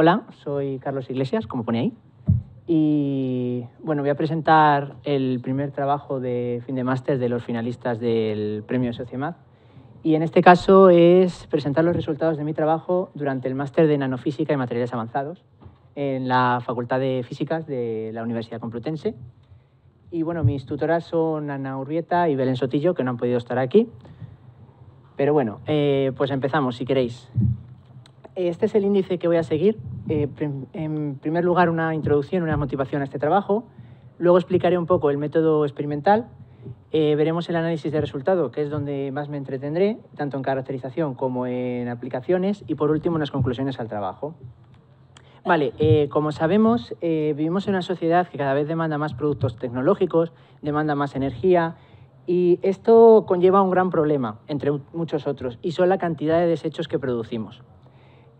Hola, soy Carlos Iglesias, como pone ahí. Y bueno, voy a presentar el primer trabajo de fin de máster de los finalistas del premio SOCIEMAT. Y en este caso es presentar los resultados de mi trabajo durante el máster de nanofísica y materiales avanzados en la Facultad de Físicas de la Universidad Complutense. Y bueno, mis tutoras son Ana Urrieta y Belén Sotillo, que no han podido estar aquí. Pero bueno, pues empezamos, si queréis. Este es el índice que voy a seguir. En primer lugar, una introducción, una motivación a este trabajo. Luego explicaré un poco el método experimental. Veremos el análisis de resultado, que es donde más me entretendré, tanto en caracterización como en aplicaciones. Y por último, unas conclusiones al trabajo. Vale, como sabemos, vivimos en una sociedad que cada vez demanda más productos tecnológicos, demanda más energía, y esto conlleva un gran problema, entre muchos otros, y son la cantidad de desechos que producimos.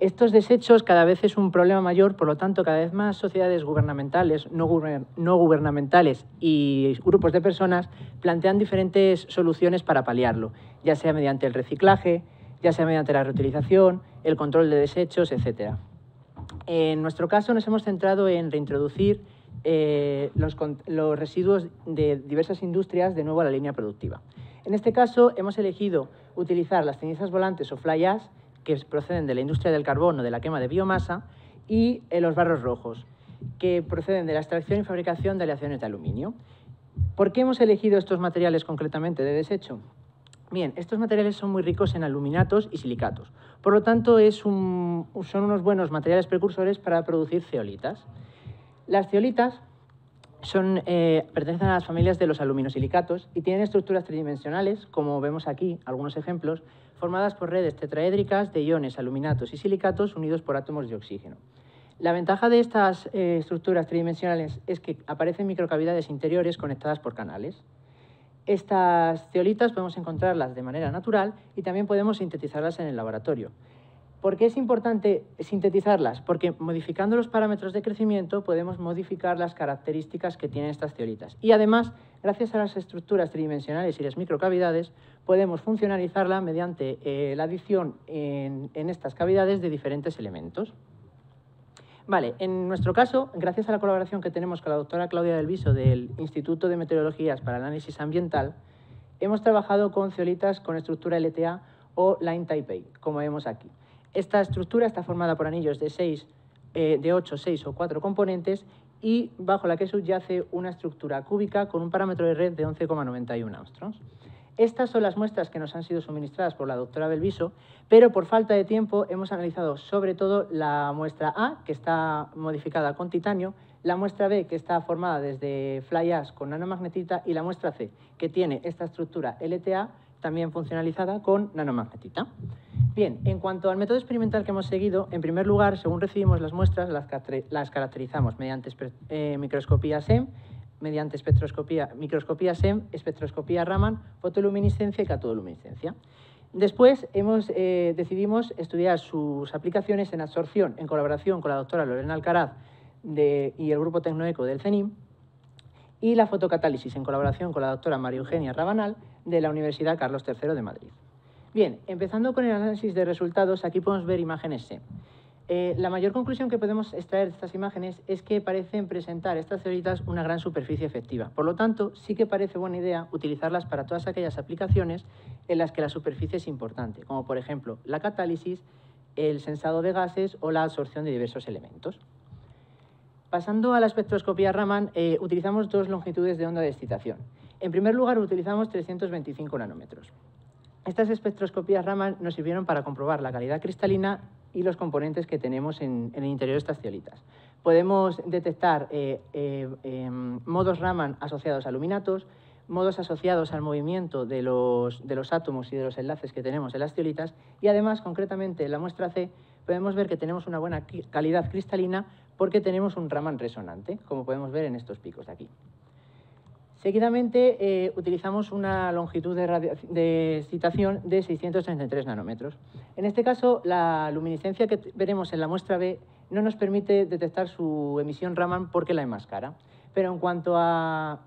Estos desechos cada vez es un problema mayor, por lo tanto, cada vez más sociedades gubernamentales, no gubernamentales y grupos de personas plantean diferentes soluciones para paliarlo, ya sea mediante el reciclaje, ya sea mediante la reutilización, el control de desechos, etcétera. En nuestro caso nos hemos centrado en reintroducir los residuos de diversas industrias de nuevo a la línea productiva. En este caso hemos elegido utilizar las cenizas volantes o fly ash que proceden de la industria del carbón o de la quema de biomasa y los barros rojos que proceden de la extracción y fabricación de aleaciones de aluminio. ¿Por qué hemos elegido estos materiales concretamente de desecho? Bien, estos materiales son muy ricos en aluminatos y silicatos, por lo tanto son unos buenos materiales precursores para producir zeolitas. Las zeolitas pertenecen a las familias de los aluminosilicatos y tienen estructuras tridimensionales, como vemos aquí algunos ejemplos, formadas por redes tetraédricas de iones, aluminatos y silicatos unidos por átomos de oxígeno. La ventaja de estas estructuras tridimensionales es que aparecen microcavidades interiores conectadas por canales. Estas zeolitas podemos encontrarlas de manera natural y también podemos sintetizarlas en el laboratorio. ¿Por qué es importante sintetizarlas? Porque modificando los parámetros de crecimiento podemos modificar las características que tienen estas zeolitas. Y además, gracias a las estructuras tridimensionales y las microcavidades, podemos funcionalizarla mediante la adición en estas cavidades de diferentes elementos. Vale, en nuestro caso, gracias a la colaboración que tenemos con la doctora Claudia Belviso del Instituto de Meteorologías para el Análisis Ambiental, hemos trabajado con zeolitas con estructura LTA o Line Type A, como vemos aquí. Esta estructura está formada por anillos de 8, 6 o 4 componentes y bajo la que subyace una estructura cúbica con un parámetro de red de 11,91 angstroms. Estas son las muestras que nos han sido suministradas por la doctora Belviso, pero por falta de tiempo hemos analizado sobre todo la muestra A, que está modificada con titanio, la muestra B, que está formada desde fly ash con nanomagnetita, y la muestra C, que tiene esta estructura LTA, también funcionalizada con nanomagnetita. Bien, en cuanto al método experimental que hemos seguido, en primer lugar, según recibimos las muestras, las caracterizamos mediante microscopía SEM, mediante microscopía SEM, espectroscopía Raman, fotoluminiscencia y catodoluminiscencia. Después decidimos estudiar sus aplicaciones en absorción, en colaboración con la doctora Lorena Alcaraz y el grupo TecnoEco del CENIM, y la fotocatálisis, en colaboración con la doctora María Eugenia Rabanal, de la Universidad Carlos III de Madrid. Bien, empezando con el análisis de resultados, aquí podemos ver imágenes SEM. La mayor conclusión que podemos extraer de estas imágenes es que parecen presentar estas zeolitas una gran superficie efectiva. Por lo tanto, sí que parece buena idea utilizarlas para todas aquellas aplicaciones en las que la superficie es importante, como por ejemplo la catálisis, el sensado de gases o la absorción de diversos elementos. Pasando a la espectroscopía Raman, utilizamos dos longitudes de onda de excitación. En primer lugar, utilizamos 325 nanómetros. Estas espectroscopías Raman nos sirvieron para comprobar la calidad cristalina y los componentes que tenemos en el interior de estas zeolitas. Podemos detectar modos Raman asociados a aluminatos, modos asociados al movimiento de los átomos y de los enlaces que tenemos en las zeolitas, y además, concretamente, en la muestra C, podemos ver que tenemos una buena calidad cristalina porque tenemos un Raman resonante, como podemos ver en estos picos de aquí. Seguidamente, utilizamos una longitud de excitación de 633 nanómetros. En este caso, la luminiscencia que veremos en la muestra B no nos permite detectar su emisión Raman porque la enmascara. Pero en cuanto a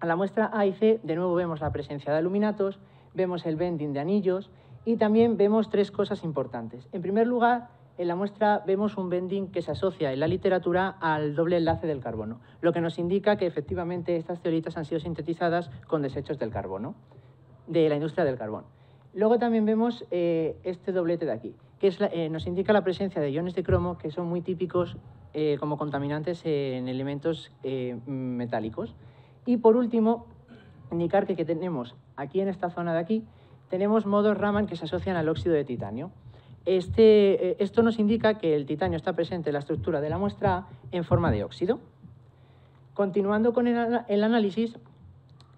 la muestra A y C, de nuevo vemos la presencia de aluminatos, vemos el bending de anillos y también vemos tres cosas importantes. En primer lugar, en la muestra vemos un bending que se asocia en la literatura al doble enlace del carbono, lo que nos indica que efectivamente estas zeolitas han sido sintetizadas con desechos del carbono, de la industria del carbón. Luego también vemos este doblete de aquí, que es nos indica la presencia de iones de cromo que son muy típicos como contaminantes en elementos metálicos. Y por último, indicar que tenemos aquí en esta zona de aquí, tenemos modos Raman que se asocian al óxido de titanio. Esto nos indica que el titanio está presente en la estructura de la muestra en forma de óxido. Continuando con el análisis,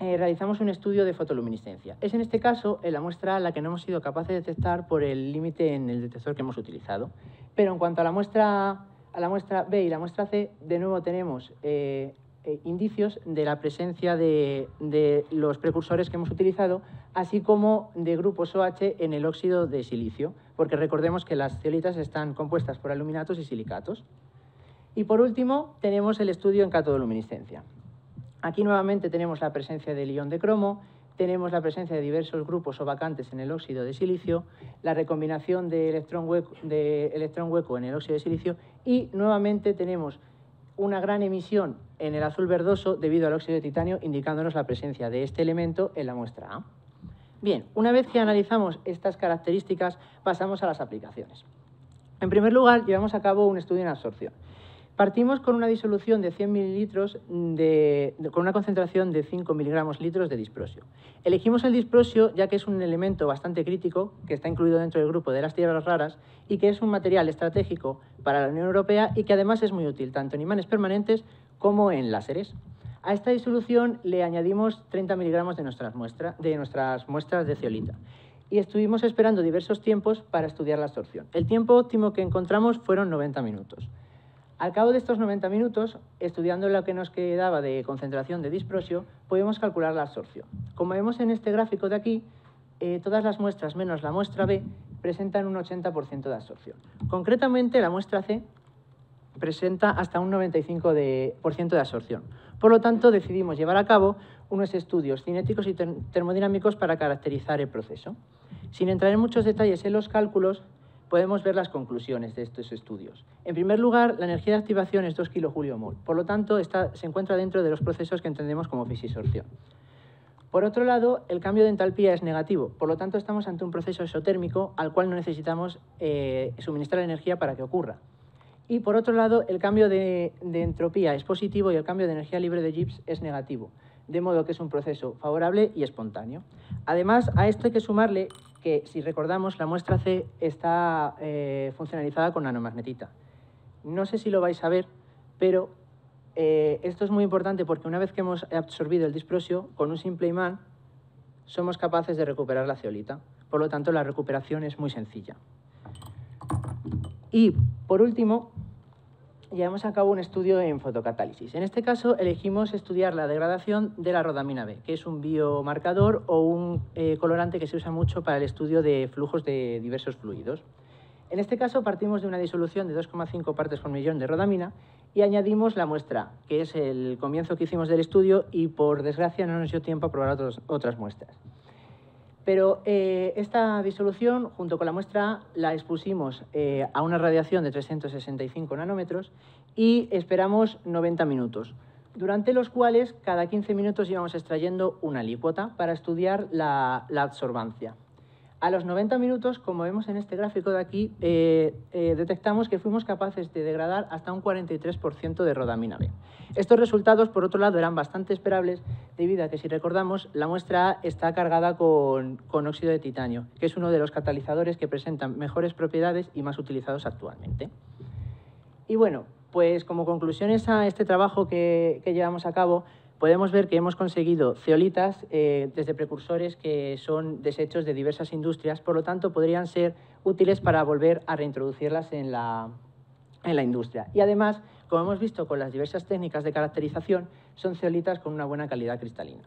realizamos un estudio de fotoluminiscencia. Es en este caso en la muestra la que no hemos sido capaces de detectar por el límite en el detector que hemos utilizado. Pero en cuanto a la muestra B y la muestra C, de nuevo tenemos indicios de la presencia de los precursores que hemos utilizado, así como de grupos OH en el óxido de silicio, porque recordemos que las zeolitas están compuestas por aluminatos y silicatos. Y por último, tenemos el estudio en catodoluminiscencia. Aquí nuevamente tenemos la presencia del ion de cromo, tenemos la presencia de diversos grupos o vacantes en el óxido de silicio, la recombinación de electrón hueco en el óxido de silicio y nuevamente tenemos una gran emisión en el azul verdoso debido al óxido de titanio, indicándonos la presencia de este elemento en la muestra A. Bien, una vez que analizamos estas características, pasamos a las aplicaciones. En primer lugar, llevamos a cabo un estudio en absorción. Partimos con una disolución de 100 mililitros con una concentración de 5 miligramos litros de disprosio. Elegimos el disprosio ya que es un elemento bastante crítico que está incluido dentro del grupo de las tierras raras y que es un material estratégico para la Unión Europea y que además es muy útil tanto en imanes permanentes como en láseres. A esta disolución le añadimos 30 miligramos de nuestras muestras de zeolita y estuvimos esperando diversos tiempos para estudiar la absorción. El tiempo óptimo que encontramos fueron 90 minutos. Al cabo de estos 90 minutos, estudiando lo que nos quedaba de concentración de disprosio, podemos calcular la absorción. Como vemos en este gráfico de aquí, todas las muestras menos la muestra B presentan un 80% de absorción. Concretamente, la muestra C presenta hasta un 95% de absorción. Por lo tanto, decidimos llevar a cabo unos estudios cinéticos y termodinámicos para caracterizar el proceso. Sin entrar en muchos detalles en los cálculos, podemos ver las conclusiones de estos estudios. En primer lugar, la energía de activación es 2 kJ/mol, por lo tanto, se encuentra dentro de los procesos que entendemos como fisisorción. Por otro lado, el cambio de entalpía es negativo, por lo tanto, estamos ante un proceso exotérmico al cual no necesitamos suministrar energía para que ocurra. Y por otro lado, el cambio de entropía es positivo y el cambio de energía libre de Gibbs es negativo, de modo que es un proceso favorable y espontáneo. Además, a esto hay que sumarle que, si recordamos, la muestra C está funcionalizada con nanomagnetita. No sé si lo vais a ver, pero esto es muy importante porque una vez que hemos absorbido el disprosio, con un simple imán somos capaces de recuperar la zeolita. Por lo tanto, la recuperación es muy sencilla. Y, por último, llevamos a cabo un estudio en fotocatálisis. En este caso, elegimos estudiar la degradación de la rodamina B, que es un biomarcador o un colorante que se usa mucho para el estudio de flujos de diversos fluidos. En este caso, partimos de una disolución de 2,5 partes por millón de rodamina y añadimos la muestra, que es el comienzo que hicimos del estudio y, por desgracia, no nos dio tiempo a probar otras muestras. Pero esta disolución, junto con la muestra A, la expusimos a una radiación de 365 nanómetros y esperamos 90 minutos, durante los cuales cada 15 minutos íbamos extrayendo una alícuota para estudiar la absorbancia. A los 90 minutos, como vemos en este gráfico de aquí, detectamos que fuimos capaces de degradar hasta un 43% de rodamina B. Estos resultados, por otro lado, eran bastante esperables debido a que, si recordamos, la muestra A está cargada con óxido de titanio, que es uno de los catalizadores que presentan mejores propiedades y más utilizados actualmente. Y bueno, pues como conclusiones a este trabajo que llevamos a cabo, podemos ver que hemos conseguido zeolitas desde precursores que son desechos de diversas industrias, por lo tanto podrían ser útiles para volver a reintroducirlas en la industria. Y además, como hemos visto con las diversas técnicas de caracterización, son zeolitas con una buena calidad cristalina.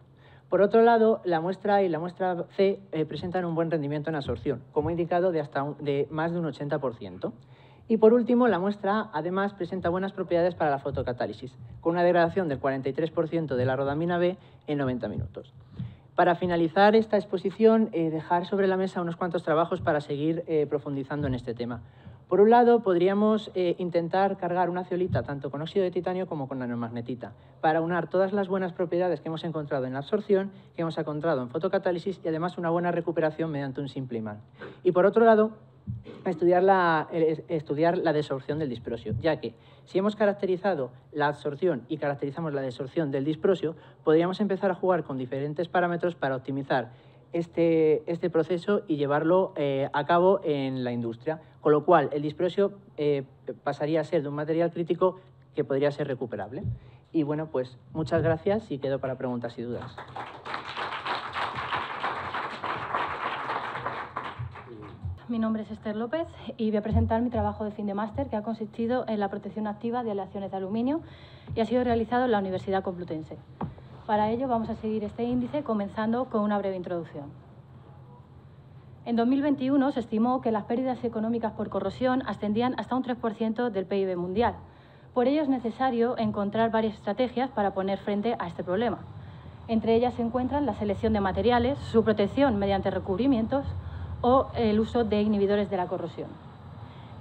Por otro lado, la muestra A y la muestra C presentan un buen rendimiento en absorción, como he indicado, de más de un 80%. Y por último, la muestra A además presenta buenas propiedades para la fotocatálisis, con una degradación del 43% de la rodamina B en 90 minutos. Para finalizar esta exposición, dejar sobre la mesa unos cuantos trabajos para seguir profundizando en este tema. Por un lado, podríamos intentar cargar una zeolita tanto con óxido de titanio como con nanomagnetita para unar todas las buenas propiedades que hemos encontrado en la absorción, que hemos encontrado en fotocatálisis y además una buena recuperación mediante un simple imán. Y por otro lado, estudiar la desorción del disprosio, ya que si hemos caracterizado la absorción y caracterizamos la desorción del disprosio, podríamos empezar a jugar con diferentes parámetros para optimizar este proceso y llevarlo a cabo en la industria, con lo cual el disprosio pasaría a ser de un material crítico que podría ser recuperable. Y bueno, pues muchas gracias y quedo para preguntas y dudas. Mi nombre es Esther López y voy a presentar mi trabajo de fin de máster, que ha consistido en la protección activa de aleaciones de aluminio y ha sido realizado en la Universidad Complutense. Para ello vamos a seguir este índice comenzando con una breve introducción. En 2021 se estimó que las pérdidas económicas por corrosión ascendían hasta un 3% del PIB mundial. Por ello es necesario encontrar varias estrategias para poner frente a este problema. Entre ellas se encuentran la selección de materiales, su protección mediante recubrimientos o el uso de inhibidores de la corrosión.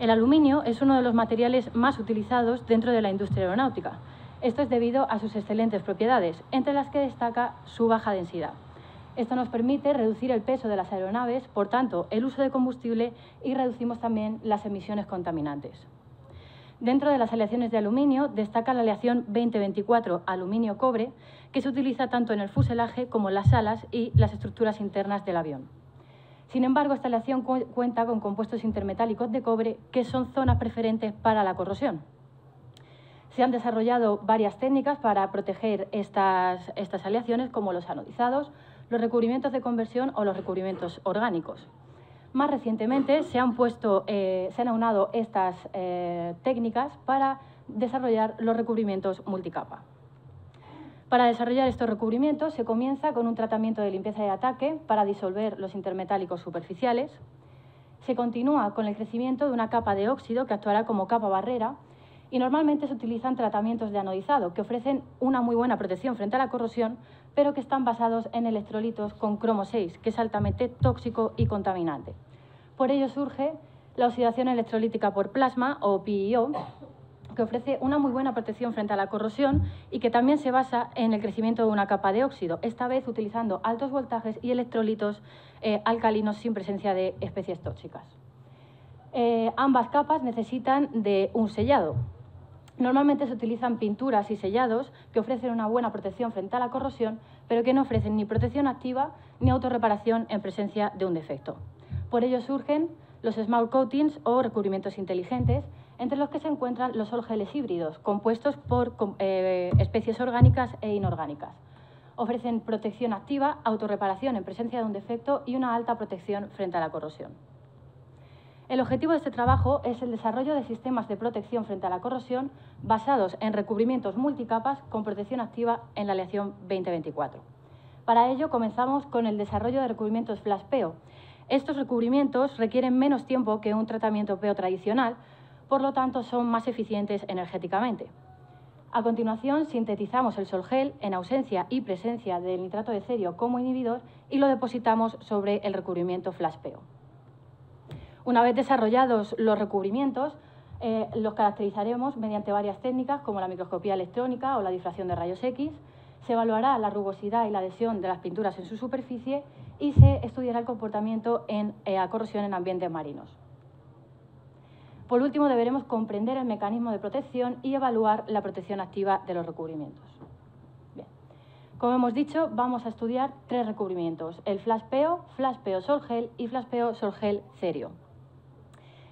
El aluminio es uno de los materiales más utilizados dentro de la industria aeronáutica. Esto es debido a sus excelentes propiedades, entre las que destaca su baja densidad. Esto nos permite reducir el peso de las aeronaves, por tanto, el uso de combustible y reducimos también las emisiones contaminantes. Dentro de las aleaciones de aluminio destaca la aleación 2024 aluminio-cobre, que se utiliza tanto en el fuselaje como en las alas y las estructuras internas del avión. Sin embargo, esta aleación cuenta con compuestos intermetálicos de cobre que son zonas preferentes para la corrosión. Se han desarrollado varias técnicas para proteger estas aleaciones, como los anodizados, los recubrimientos de conversión o los recubrimientos orgánicos. Más recientemente se han aunado estas técnicas para desarrollar los recubrimientos multicapa. Para desarrollar estos recubrimientos se comienza con un tratamiento de limpieza de ataque para disolver los intermetálicos superficiales. Se continúa con el crecimiento de una capa de óxido que actuará como capa barrera. Y normalmente se utilizan tratamientos de anodizado, que ofrecen una muy buena protección frente a la corrosión, pero que están basados en electrolitos con cromo 6, que es altamente tóxico y contaminante. Por ello surge la oxidación electrolítica por plasma, o PIO, que ofrece una muy buena protección frente a la corrosión y que también se basa en el crecimiento de una capa de óxido, esta vez utilizando altos voltajes y electrolitos alcalinos sin presencia de especies tóxicas. Ambas capas necesitan de un sellado. Normalmente se utilizan pinturas y sellados que ofrecen una buena protección frente a la corrosión, pero que no ofrecen ni protección activa ni autorreparación en presencia de un defecto. Por ello surgen los small coatings o recubrimientos inteligentes, entre los que se encuentran los orgeles híbridos, compuestos por especies orgánicas e inorgánicas. Ofrecen protección activa, autorreparación en presencia de un defecto y una alta protección frente a la corrosión. El objetivo de este trabajo es el desarrollo de sistemas de protección frente a la corrosión basados en recubrimientos multicapas con protección activa en la aleación 2024. Para ello comenzamos con el desarrollo de recubrimientos flash PEO. Estos recubrimientos requieren menos tiempo que un tratamiento PEO tradicional, por lo tanto son más eficientes energéticamente. A continuación sintetizamos el solgel en ausencia y presencia del nitrato de cerio como inhibidor y lo depositamos sobre el recubrimiento flash PEO. Una vez desarrollados los recubrimientos, los caracterizaremos mediante varias técnicas como la microscopía electrónica o la difracción de rayos X, se evaluará la rugosidad y la adhesión de las pinturas en su superficie y se estudiará el comportamiento en corrosión en ambientes marinos. Por último, deberemos comprender el mecanismo de protección y evaluar la protección activa de los recubrimientos. Bien. Como hemos dicho, vamos a estudiar tres recubrimientos, el flash PEO solgel y flash PEO solgel cerio.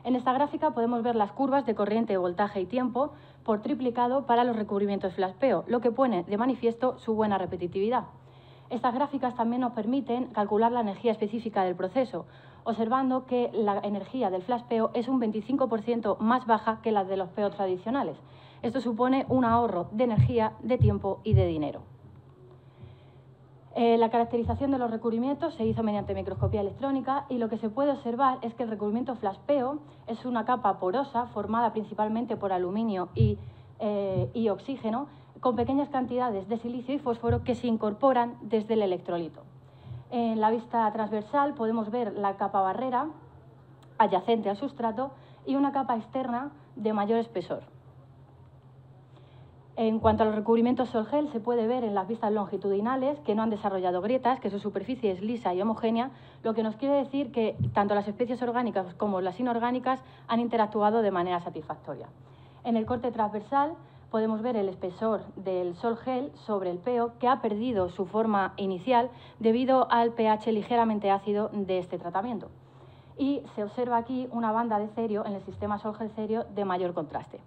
En esta gráfica podemos ver las curvas de corriente, voltaje y tiempo por triplicado para los recubrimientos flash PEO, lo que pone de manifiesto su buena repetitividad. Estas gráficas también nos permiten calcular la energía específica del proceso, observando que la energía del flash PEO es un 25% más baja que la de los PEO tradicionales. Esto supone un ahorro de energía, de tiempo y de dinero. La caracterización de los recubrimientos se hizo mediante microscopía electrónica y lo que se puede observar es que el recubrimiento flash PEO es una capa porosa formada principalmente por aluminio y oxígeno, con pequeñas cantidades de silicio y fósforo que se incorporan desde el electrolito. En la vista transversal podemos ver la capa barrera adyacente al sustrato y una capa externa de mayor espesor. En cuanto a los recubrimientos sol-gel, se puede ver en las vistas longitudinales que no han desarrollado grietas, que su superficie es lisa y homogénea, lo que nos quiere decir que tanto las especies orgánicas como las inorgánicas han interactuado de manera satisfactoria. En el corte transversal podemos ver el espesor del sol-gel sobre el peo, que ha perdido su forma inicial debido al pH ligeramente ácido de este tratamiento. Y se observa aquí una banda de cerio en el sistema sol-gel cerio de mayor contraste.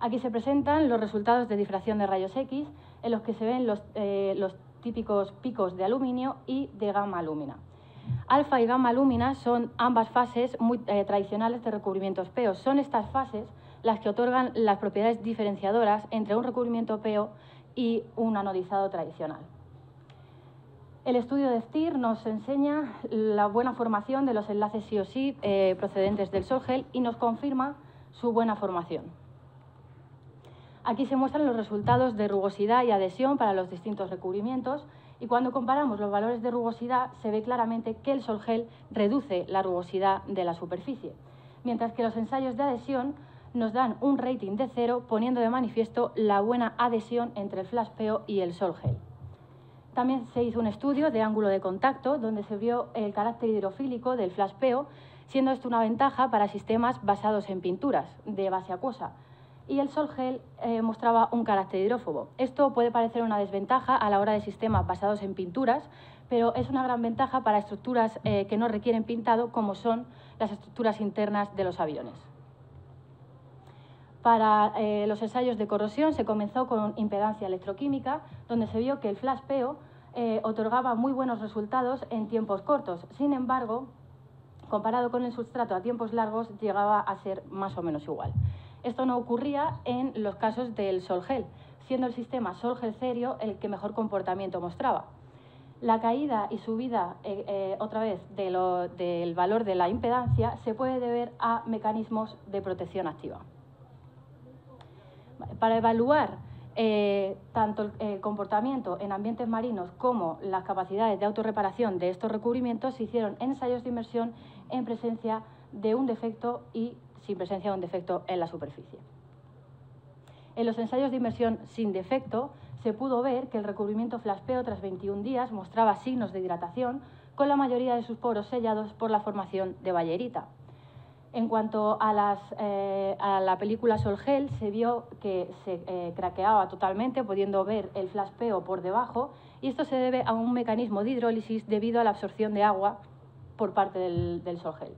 Aquí se presentan los resultados de difracción de rayos X, en los que se ven los típicos picos de aluminio y de gamma lúmina. Alfa y gamma lúmina son ambas fases muy tradicionales de recubrimientos PEO. Son estas fases las que otorgan las propiedades diferenciadoras entre un recubrimiento PEO y un anodizado tradicional. El estudio de STIR nos enseña la buena formación de los enlaces sí o sí procedentes del sol-gel y nos confirma su buena formación. Aquí se muestran los resultados de rugosidad y adhesión para los distintos recubrimientos y cuando comparamos los valores de rugosidad se ve claramente que el sol-gel reduce la rugosidad de la superficie, mientras que los ensayos de adhesión nos dan un rating de 0, poniendo de manifiesto la buena adhesión entre el flash peo y el sol-gel. También se hizo un estudio de ángulo de contacto, donde se vio el carácter hidrofílico del flash peo, siendo esto una ventaja para sistemas basados en pinturas de base acuosa, y el sol-gel mostraba un carácter hidrófobo. Esto puede parecer una desventaja a la hora de sistemas basados en pinturas, pero es una gran ventaja para estructuras que no requieren pintado, como son las estructuras internas de los aviones. Para los ensayos de corrosión se comenzó con impedancia electroquímica, donde se vio que el flash peo otorgaba muy buenos resultados en tiempos cortos. Sin embargo, comparado con el sustrato a tiempos largos, llegaba a ser más o menos igual. Esto no ocurría en los casos del sol-gel, siendo el sistema sol-gel cerio el que mejor comportamiento mostraba. La caída y subida, otra vez, del valor de la impedancia se puede deber a mecanismos de protección activa. Para evaluar tanto el comportamiento en ambientes marinos como las capacidades de autorreparación de estos recubrimientos, se hicieron ensayos de inmersión en presencia de un defecto y sin presencia de un defecto en la superficie. En los ensayos de inmersión sin defecto se pudo ver que el recubrimiento flash peo tras 21 días mostraba signos de hidratación, con la mayoría de sus poros sellados por la formación de bayerita. En cuanto a la película sol-gel, se vio que se craqueaba totalmente, pudiendo ver el flash peo por debajo, y esto se debe a un mecanismo de hidrólisis debido a la absorción de agua por parte del sol-gel.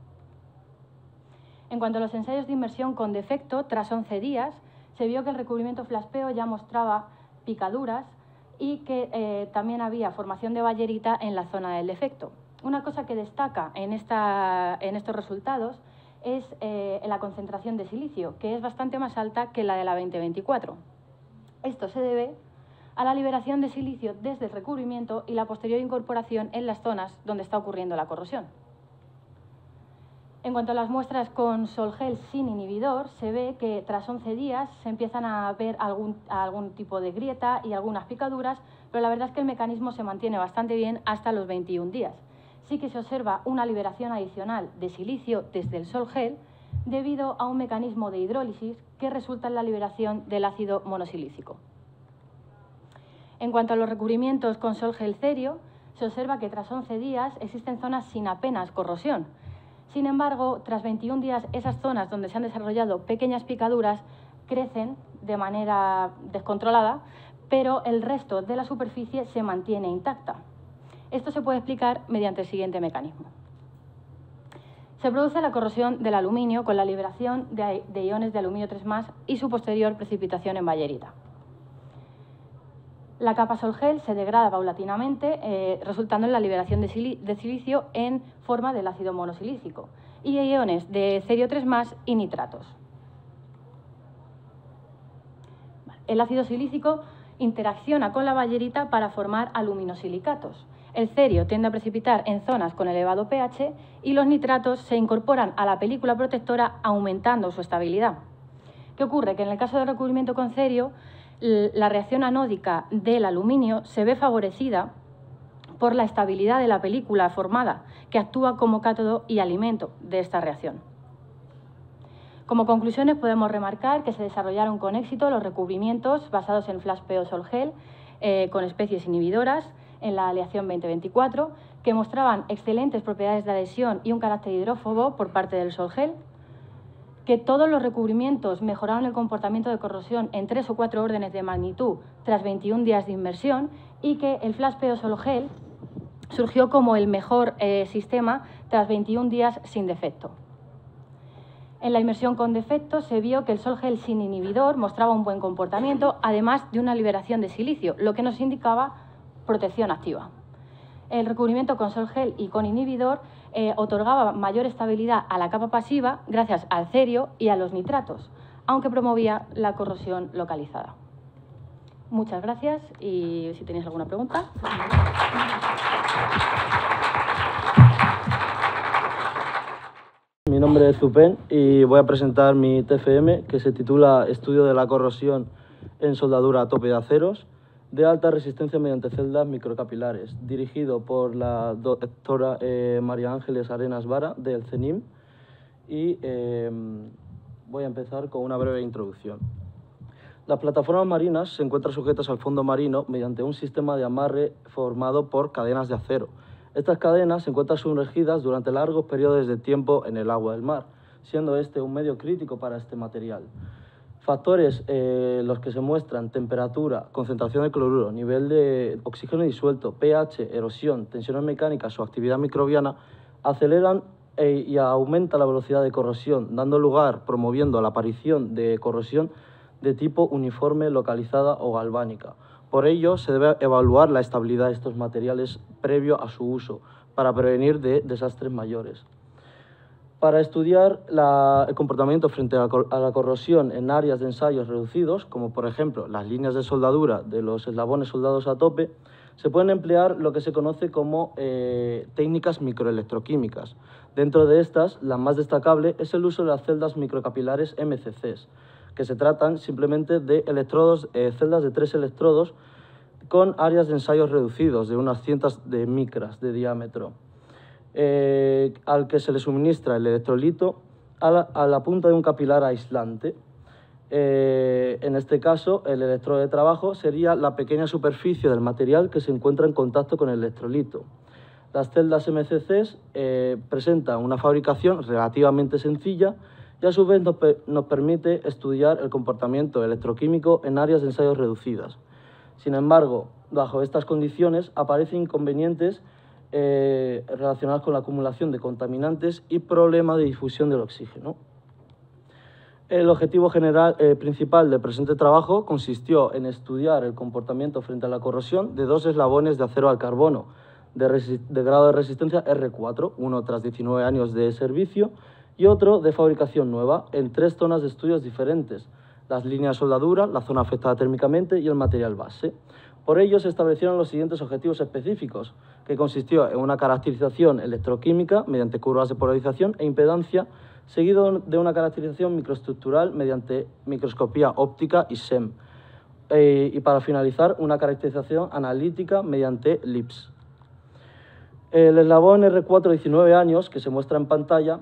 En cuanto a los ensayos de inmersión con defecto, tras 11 días, se vio que el recubrimiento flash peo ya mostraba picaduras y que también había formación de bayerita en la zona del defecto. Una cosa que destaca en estos resultados es la concentración de silicio, que es bastante más alta que la de la 2024. Esto se debe a la liberación de silicio desde el recubrimiento y la posterior incorporación en las zonas donde está ocurriendo la corrosión. En cuanto a las muestras con sol-gel sin inhibidor, se ve que tras 11 días se empiezan a ver algún tipo de grieta y algunas picaduras, pero la verdad es que el mecanismo se mantiene bastante bien hasta los 21 días. Sí que se observa una liberación adicional de silicio desde el sol-gel debido a un mecanismo de hidrólisis que resulta en la liberación del ácido monosilícico. En cuanto a los recubrimientos con sol-gel cerio, se observa que tras 11 días existen zonas sin apenas corrosión. Sin embargo, tras 21 días, esas zonas donde se han desarrollado pequeñas picaduras crecen de manera descontrolada, pero el resto de la superficie se mantiene intacta. Esto se puede explicar mediante el siguiente mecanismo. Se produce la corrosión del aluminio con la liberación de iones de aluminio 3+ y su posterior precipitación en bayerita. La capa sol-gel se degrada paulatinamente, resultando en la liberación de silicio en forma del ácido monosilícico y de iones de cerio 3+ y nitratos. El ácido silícico interacciona con la bayerita para formar aluminosilicatos. El cerio tiende a precipitar en zonas con elevado pH y los nitratos se incorporan a la película protectora aumentando su estabilidad. ¿Qué ocurre? Que en el caso del recubrimiento con cerio, la reacción anódica del aluminio se ve favorecida por la estabilidad de la película formada, que actúa como cátodo y alimento de esta reacción. Como conclusiones podemos remarcar que se desarrollaron con éxito los recubrimientos basados en flash PO Sol Gel con especies inhibidoras en la aleación 2024 que mostraban excelentes propiedades de adhesión y un carácter hidrófobo por parte del Sol Gel, que todos los recubrimientos mejoraron el comportamiento de corrosión en 3 o 4 órdenes de magnitud tras 21 días de inmersión y que el flash PO Sol Gel surgió como el mejor sistema tras 21 días sin defecto. En la inmersión con defecto se vio que el Sol Gel sin inhibidor mostraba un buen comportamiento, además de una liberación de silicio, lo que nos indicaba protección activa. El recubrimiento con Sol Gel y con inhibidor otorgaba mayor estabilidad a la capa pasiva gracias al cerio y a los nitratos, aunque promovía la corrosión localizada. Muchas gracias y si tenéis alguna pregunta. Mi nombre es Zupen y voy a presentar mi TFM que se titula Estudio de la corrosión en soldadura a tope de aceros de alta resistencia mediante celdas microcapilares, dirigido por la doctora María Ángeles Arenas Vara del CENIM y voy a empezar con una breve introducción. Las plataformas marinas se encuentran sujetas al fondo marino mediante un sistema de amarre formado por cadenas de acero. Estas cadenas se encuentran sumergidas durante largos periodos de tiempo en el agua del mar, siendo este un medio crítico para este material. Factores los que se muestran: temperatura, concentración de cloruro, nivel de oxígeno disuelto, pH, erosión, tensiones mecánicas o actividad microbiana, aceleran y aumenta la velocidad de corrosión, dando lugar, promoviendo la aparición de corrosión de tipo uniforme, localizada o galvánica. Por ello, se debe evaluar la estabilidad de estos materiales previo a su uso para prevenir de desastres mayores. Para estudiar el comportamiento frente a la corrosión en áreas de ensayos reducidos, como por ejemplo las líneas de soldadura de los eslabones soldados a tope, se pueden emplear lo que se conoce como técnicas microelectroquímicas. Dentro de estas, la más destacable es el uso de las celdas microcapilares MCCs, que se tratan simplemente de electrodos, celdas de 3 electrodos con áreas de ensayos reducidos de unas cientos de micras de diámetro, al que se le suministra el electrolito a la punta de un capilar aislante. En este caso, el electrodo de trabajo sería la pequeña superficie del material que se encuentra en contacto con el electrolito. Las celdas MCCs presentan una fabricación relativamente sencilla y a su vez nos permite estudiar el comportamiento electroquímico en áreas de ensayos reducidas. Sin embargo, bajo estas condiciones aparecen inconvenientes relacionados con la acumulación de contaminantes y problemas de difusión del oxígeno. El objetivo principal del presente trabajo consistió en estudiar el comportamiento frente a la corrosión de 2 eslabones de acero al carbono de grado de resistencia R4, uno tras 19 años de servicio, y otro de fabricación nueva en 3 zonas de estudios diferentes: las líneas de soldadura, la zona afectada térmicamente y el material base. Por ello, se establecieron los siguientes objetivos específicos, que consistió en una caracterización electroquímica mediante curvas de polarización e impedancia, seguido de una caracterización microestructural mediante microscopía óptica y SEM, y para finalizar, una caracterización analítica mediante LIPS. El eslabón R4 19 años, que se muestra en pantalla,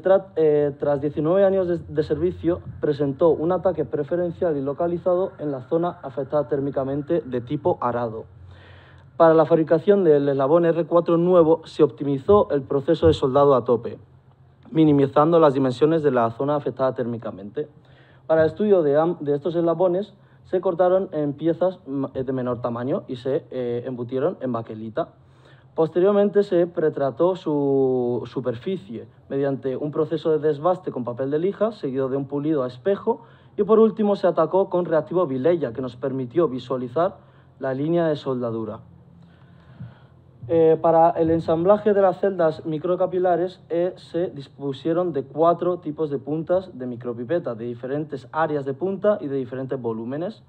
tras 19 años de servicio, presentó un ataque preferencial y localizado en la zona afectada térmicamente de tipo arado. Para la fabricación del eslabón R4 nuevo se optimizó el proceso de soldado a tope, minimizando las dimensiones de la zona afectada térmicamente. Para el estudio de estos eslabones se cortaron en piezas de menor tamaño y se embutieron en baquelita. Posteriormente se pretrató su superficie mediante un proceso de desbaste con papel de lija, seguido de un pulido a espejo, y por último se atacó con reactivo Vileya, que nos permitió visualizar la línea de soldadura. Para el ensamblaje de las celdas microcapilares se dispusieron de 4 tipos de puntas de micropipeta, de diferentes áreas de punta y de diferentes volúmenes.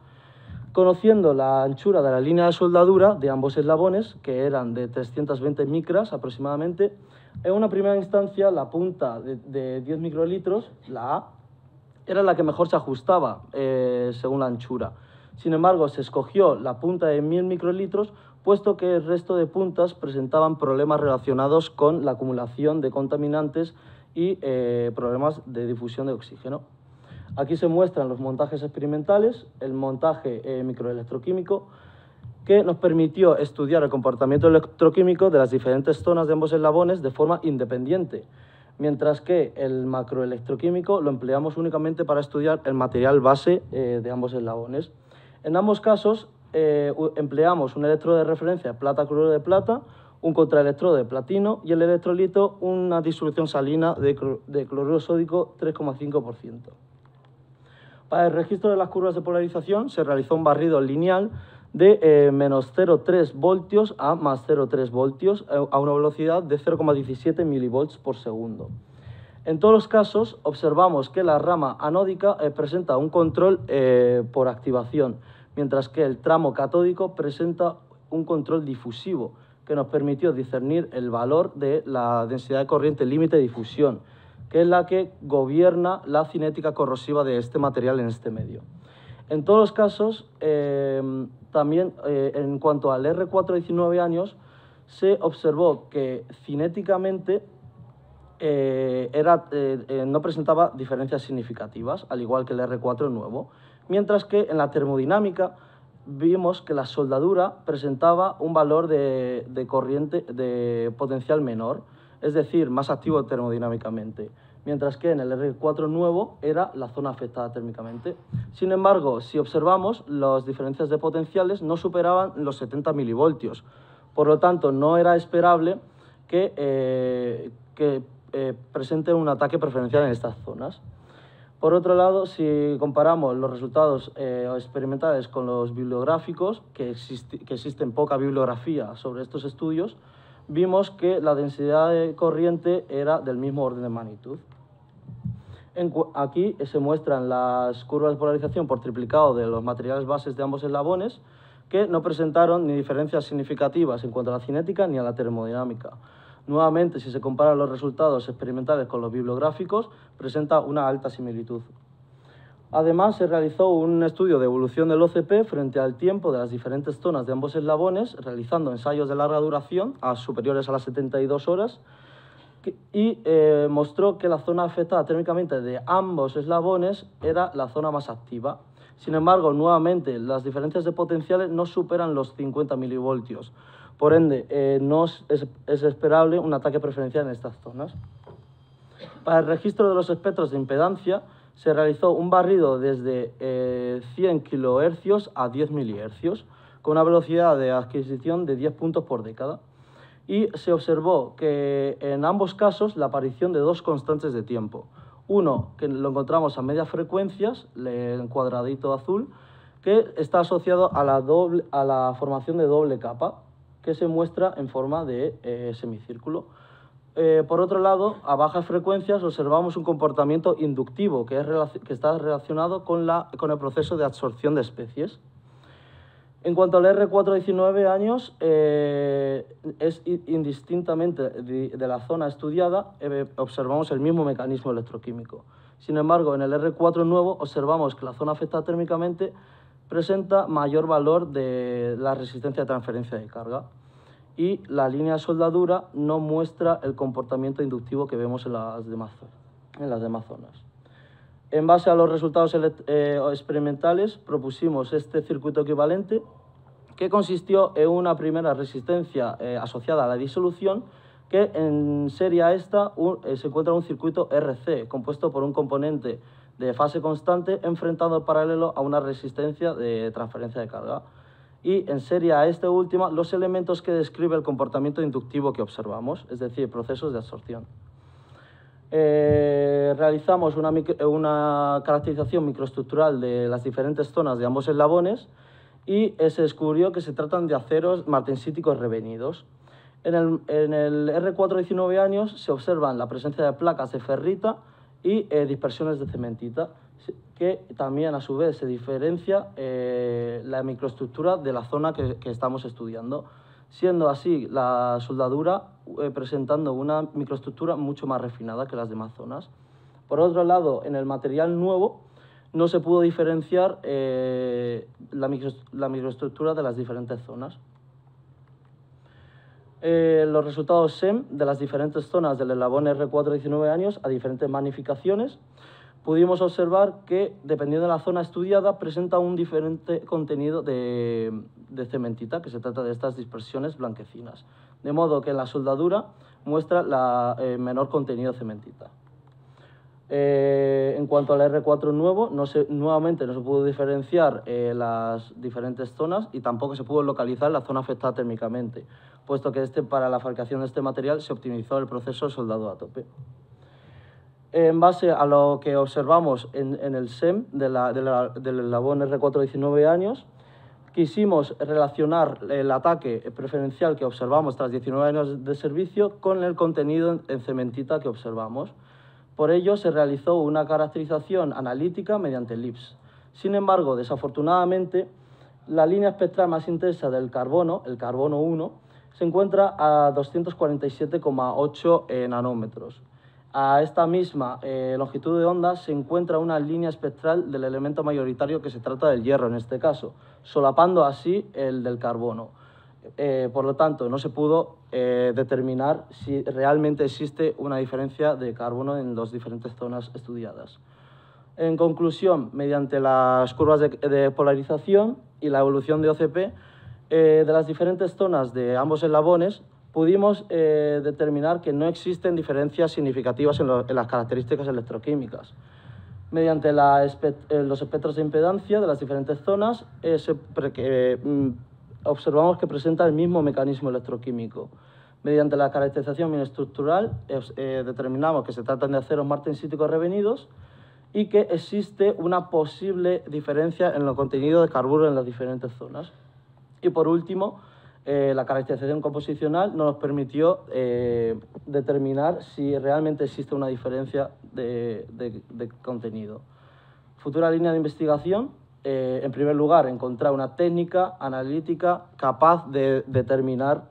Conociendo la anchura de la línea de soldadura de ambos eslabones, que eran de 320 micras aproximadamente, en una primera instancia la punta de 10 microlitros, la A, era la que mejor se ajustaba según la anchura. Sin embargo, se escogió la punta de 1000 microlitros, puesto que el resto de puntas presentaban problemas relacionados con la acumulación de contaminantes y problemas de difusión de oxígeno. Aquí se muestran los montajes experimentales, el montaje microelectroquímico, que nos permitió estudiar el comportamiento electroquímico de las diferentes zonas de ambos eslabones de forma independiente, mientras que el macroelectroquímico lo empleamos únicamente para estudiar el material base de ambos eslabones. En ambos casos empleamos un electrodo de referencia plata-cloruro de plata, un contraelectrodo de platino y el electrolito, una disolución salina de cloruro sódico 3,5%. Para el registro de las curvas de polarización se realizó un barrido lineal de menos 0,3 voltios a más 0,3 voltios a una velocidad de 0,17 milivolts por segundo. En todos los casos observamos que la rama anódica presenta un control por activación, mientras que el tramo catódico presenta un control difusivo que nos permitió discernir el valor de la densidad de corriente límite de difusión, que es la que gobierna la cinética corrosiva de este material en este medio. En todos los casos, también en cuanto al R4 de 19 años, se observó que cinéticamente no presentaba diferencias significativas, al igual que el R4 nuevo, mientras que en la termodinámica vimos que la soldadura presentaba un valor de corriente de potencial menor, es decir, más activo termodinámicamente, mientras que en el R4 nuevo era la zona afectada térmicamente. Sin embargo, si observamos, las diferencias de potenciales no superaban los 70 milivoltios, por lo tanto, no era esperable que presente un ataque preferencial en estas zonas. Por otro lado, si comparamos los resultados experimentales con los bibliográficos, que existen poca bibliografía sobre estos estudios, vimos que la densidad de corriente era del mismo orden de magnitud. Aquí se muestran las curvas de polarización por triplicado de los materiales bases de ambos eslabones, que no presentaron ni diferencias significativas en cuanto a la cinética ni a la termodinámica. Nuevamente, si se comparan los resultados experimentales con los bibliográficos, presenta una alta similitud. Además, se realizó un estudio de evolución del OCP frente al tiempo de las diferentes zonas de ambos eslabones, realizando ensayos de larga duración, superiores a las 72 horas, y mostró que la zona afectada térmicamente de ambos eslabones era la zona más activa. Sin embargo, nuevamente, las diferencias de potenciales no superan los 50 milivoltios. Por ende, no es esperable un ataque preferencial en estas zonas. Para el registro de los espectros de impedancia, se realizó un barrido desde 100 kHz a 10 mHz, con una velocidad de adquisición de 10 puntos por década. Y se observó que en ambos casos la aparición de dos constantes de tiempo. Uno, que lo encontramos a medias frecuencias, el cuadradito azul, que está asociado a la formación de doble capa, que se muestra en forma de semicírculo. Por otro lado, a bajas frecuencias observamos un comportamiento inductivo que está relacionado con el proceso de absorción de especies. En cuanto al R4 de 19 años, es indistintamente de la zona estudiada, observamos el mismo mecanismo electroquímico. Sin embargo, en el R4 nuevo observamos que la zona afectada térmicamente presenta mayor valor de la resistencia de transferencia de carga y la línea de soldadura no muestra el comportamiento inductivo que vemos en las demás zonas. En base a los resultados experimentales propusimos este circuito equivalente que consistió en una primera resistencia asociada a la disolución que en serie a esta se encuentra un circuito RC compuesto por un componente de fase constante enfrentado en paralelo a una resistencia de transferencia de carga. Y en serie a esta última los elementos que describe el comportamiento inductivo que observamos, es decir, procesos de absorción. Realizamos una caracterización microestructural de las diferentes zonas de ambos eslabones y se descubrió que se tratan de aceros martensíticos revenidos. En el R4 de 19 años se observan la presencia de placas de ferrita y dispersiones de cementita, que también a su vez se diferencia la microestructura de la zona que estamos estudiando, siendo así la soldadura presentando una microestructura mucho más refinada que las demás zonas. Por otro lado, en el material nuevo no se pudo diferenciar la microestructura de las diferentes zonas. los resultados SEM de las diferentes zonas del eslabón R4 de 19 años a diferentes magnificaciones, pudimos observar que, dependiendo de la zona estudiada, presenta un diferente contenido de cementita, que se trata de estas dispersiones blanquecinas. De modo que en la soldadura muestra la menor contenido de cementita. En cuanto al R4 nuevo, nuevamente no se pudo diferenciar las diferentes zonas y tampoco se pudo localizar la zona afectada térmicamente, puesto que para la fabricación de este material se optimizó el proceso de soldado a tope. En base a lo que observamos en el SEM del eslabón R4 de 19 años, quisimos relacionar el ataque preferencial que observamos tras 19 años de servicio con el contenido en cementita que observamos. Por ello, se realizó una caracterización analítica mediante LIPS. Sin embargo, desafortunadamente, la línea espectral más intensa del carbono, el carbono 1, se encuentra a 247,8 nanómetros. A esta misma longitud de onda se encuentra una línea espectral del elemento mayoritario, que se trata del hierro en este caso, solapando así el del carbono. Por lo tanto, no se pudo determinar si realmente existe una diferencia de carbono en las diferentes zonas estudiadas. En conclusión, mediante las curvas de polarización y la evolución de OCP de las diferentes zonas de ambos eslabones, pudimos determinar que no existen diferencias significativas en las características electroquímicas. Mediante los espectros de impedancia de las diferentes zonas, observamos que presenta el mismo mecanismo electroquímico. Mediante la caracterización bioestructural, determinamos que se tratan de aceros martensíticos revenidos y que existe una posible diferencia en los contenidos de carburo en las diferentes zonas. Y por último, la caracterización composicional nos permitió determinar si realmente existe una diferencia de contenido. Futura línea de investigación, en primer lugar, encontrar una técnica analítica capaz de determinar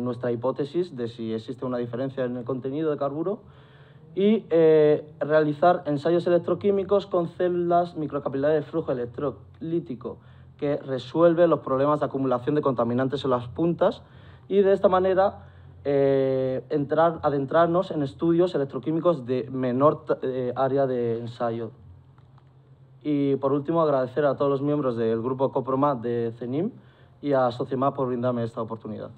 nuestra hipótesis de si existe una diferencia en el contenido de carburo y realizar ensayos electroquímicos con células microcapilares de flujo electrolítico, que resuelve los problemas de acumulación de contaminantes en las puntas y de esta manera adentrarnos en estudios electroquímicos de menor área de ensayo. Y por último, agradecer a todos los miembros del grupo Copromat de CENIM y a SOCIEMAT por brindarme esta oportunidad.